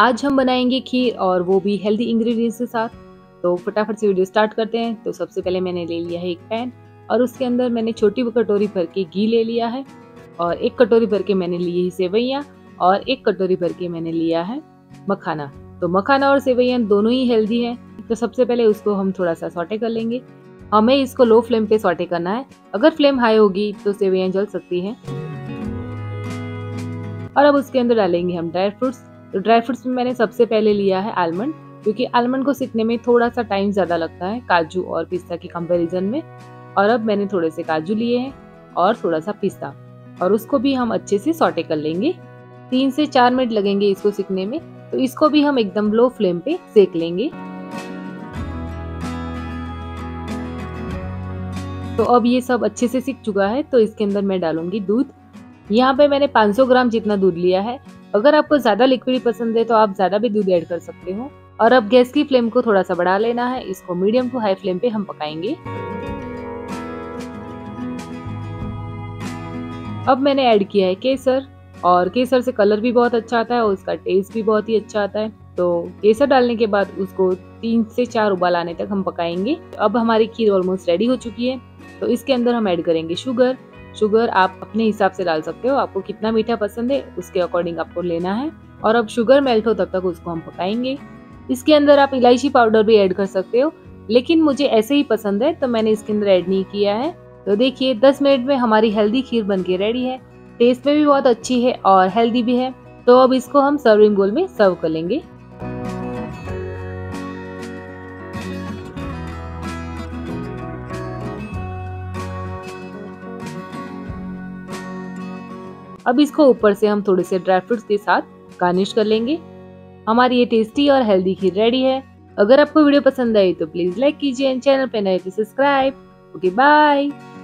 आज हम बनाएंगे खीर और वो भी हेल्दी इंग्रेडिएंट्स के साथ। तो फटाफट से वीडियो स्टार्ट करते हैं। तो सबसे पहले मैंने ले लिया है एक पैन और उसके अंदर मैंने छोटी कटोरी भर के घी ले लिया है और एक कटोरी भर के मैंने लिए है सेवैयाँ और एक कटोरी भर के मैंने लिया है मखाना। तो मखाना और सेवैयाँ दोनों ही हेल्दी हैं। तो सबसे पहले उसको हम थोड़ा सा सौटे कर लेंगे। हमें इसको लो फ्लेम पे सौटे करना है। अगर फ्लेम हाई होगी तो सेवैयाँ जल सकती हैं। और अब उसके अंदर डालेंगे हम ड्राई फ्रूट्स। तो ड्राई फ्रूट्स में मैंने सबसे पहले लिया है आलमंड, क्योंकि आलमंड को सिकने में थोड़ा सा टाइम ज़्यादा लगता है काजू और पिस्ता के कंपैरिजन में। और अब मैंने थोड़े से काजू लिए हैं और थोड़ा सा पिस्ता, और उसको भी हम अच्छे से सौटे कर लेंगे। 3 से 4 मिनट लगेंगे इसको सिकने में। तो इसको भी हम एकदम लो फ्लेम पे सेक लेंगे। तो अब ये सब अच्छे से सिक चुका है। तो इसके अंदर मैं डालूंगी दूध। यहाँ पे मैंने 500 ग्राम जितना दूध लिया है। अगर आपको ज़्यादा लिक्विड पसंद है तो आप ज़्यादा भी दूध ऐड कर सकते हो। और अब गैस की फ्लेम को थोड़ा सा बढ़ा लेना है। इसको मीडियम टू हाई फ्लेम पे हम पकाएंगे। अब मैंने ऐड किया है केसर, और केसर से कलर भी बहुत अच्छा आता है और उसका टेस्ट भी बहुत ही अच्छा आता है। तो केसर डालने के बाद उसको 3 से 4 उबाल आने तक हम पकाएंगे। अब हमारी खीर ऑलमोस्ट रेडी हो चुकी है। तो इसके अंदर हम ऐड करेंगे शुगर। शुगर आप अपने हिसाब से डाल सकते हो, आपको कितना मीठा पसंद है उसके अकॉर्डिंग आपको लेना है। और अब शुगर मेल्ट हो तब तक उसको हम पकाएंगे। इसके अंदर आप इलायची पाउडर भी ऐड कर सकते हो, लेकिन मुझे ऐसे ही पसंद है तो मैंने इसके अंदर ऐड नहीं किया है। तो देखिए 10 मिनट में हमारी हेल्दी खीर बनके रेडी है। टेस्ट में भी बहुत अच्छी है और हेल्दी भी है। तो अब इसको हम सर्विंग बोल में सर्व कर लेंगे। अब इसको ऊपर से हम थोड़े से ड्राई फ्रूट्स के साथ गार्निश कर लेंगे। हमारी ये टेस्टी और हेल्दी खीर रेडी है। अगर आपको वीडियो पसंद आई तो प्लीज लाइक कीजिए एंड चैनल पे नए तो सब्सक्राइब। Okay bye.